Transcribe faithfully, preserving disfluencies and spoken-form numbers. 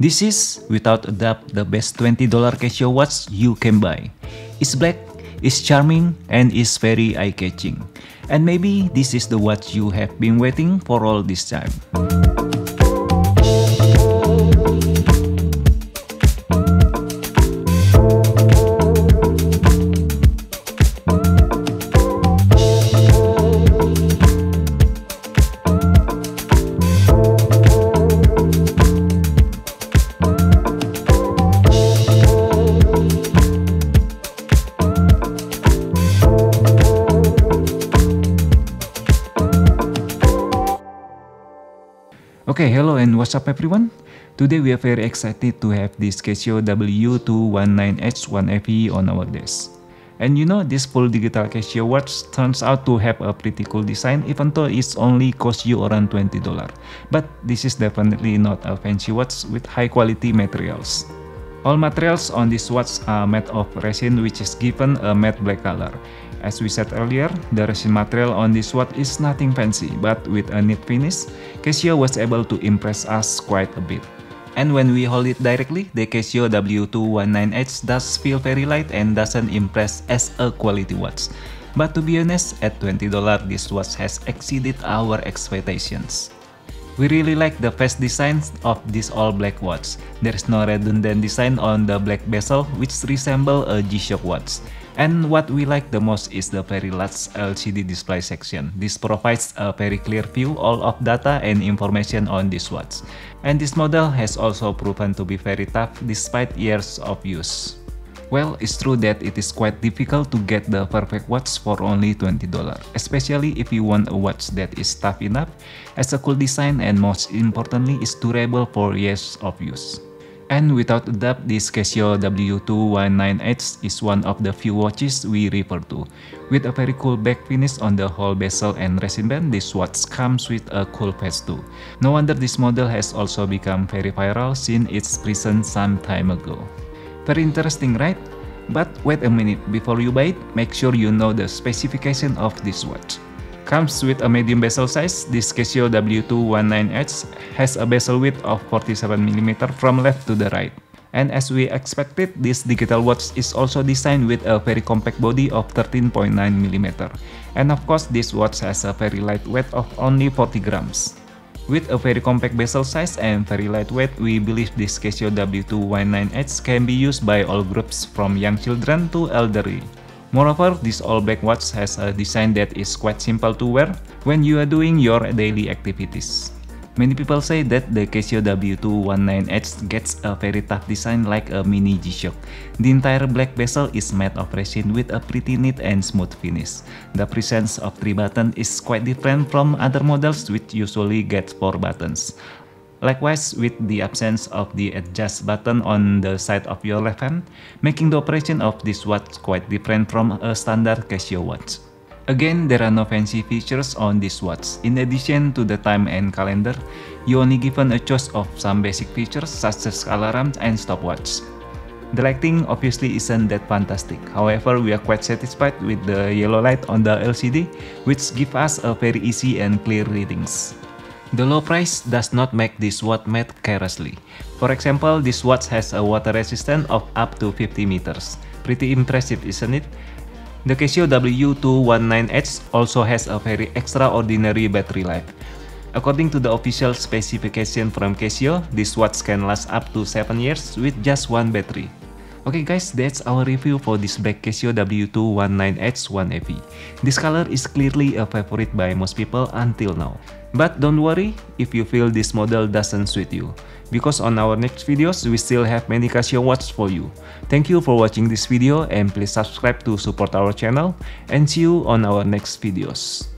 This is, without a doubt, the best twenty dollar Casio watch you can buy. It's black, it's charming, and it's very eye-catching. And maybe this is the watch you have been waiting for all this time. Okay, hello and what's up everyone? Today we are very excited to have this Casio W two nineteen H one F E on our desk. And you know, this full digital Casio watch turns out to have a pretty cool design, even though it's only cost you around twenty dollars. But this is definitely not a fancy watch with high quality materials. All materials on this watch are made of resin, which is given a matte black color. As we said earlier, the resin material on this watch is nothing fancy, but with a neat finish, Casio was able to impress us quite a bit. And when we hold it directly, the Casio W two nineteen H does feel very light and doesn't impress as a quality watch. But to be honest, at twenty dollars this watch has exceeded our expectations. We really like the face designs of this all-black watch. There is no redundant design on the black bezel, which resemble a G-Shock watch. And what we like the most is the very large L C D display section. This provides a very clear view all of data and information on this watch. And this model has also proven to be very tough despite years of use. Well, it's true that it is quite difficult to get the perfect watch for only twenty dollars, especially if you want a watch that is tough enough, has a cool design, and most importantly is durable for years of use. And without a doubt, this Casio W two nineteen H is one of the few watches we refer to. With a very cool back finish on the whole bezel and resin band, this watch comes with a cool face too. No wonder this model has also become very viral since its presence some time ago. Very interesting, right? But wait a minute, before you buy it, make sure you know the specification of this watch. Comes with a medium bezel size, this Casio W two nineteen H has a bezel width of forty-seven millimeters from left to the right. And as we expected, this digital watch is also designed with a very compact body of thirteen point nine millimeters. And of course, this watch has a very light weight of only forty grams. With a very compact bezel size and very lightweight, we believe this Casio W two nineteen H can be used by all groups from young children to elderly. Moreover, this all-black watch has a design that is quite simple to wear when you are doing your daily activities. Many people say that the Casio W two nineteen H gets a very tough design like a mini G-Shock. The entire black bezel is made of resin with a pretty neat and smooth finish. The presence of three buttons is quite different from other models which usually get four buttons. Likewise, with the absence of the adjust button on the side of your left hand, making the operation of this watch quite different from a standard Casio watch. Again, there are no fancy features on this watch. In addition to the time and calendar, you only given a choice of some basic features such as alarm and stopwatch. The lighting obviously isn't that fantastic, however we are quite satisfied with the yellow light on the L C D, which gives us a very easy and clear readings. The low price does not make this watch made carelessly. For example, this watch has a water resistance of up to fifty meters. Pretty impressive, isn't it? The Casio W two nineteen H also has a very extraordinary battery life. According to the official specification from Casio, this watch can last up to seven years with just one battery. Okay guys, that's our review for this black Casio W two nineteen H one F E. This color is clearly a favorite by most people until now. But don't worry if you feel this model doesn't suit you, because on our next videos we still have many Casio watches for you. Thank you for watching this video and please subscribe to support our channel, and see you on our next videos.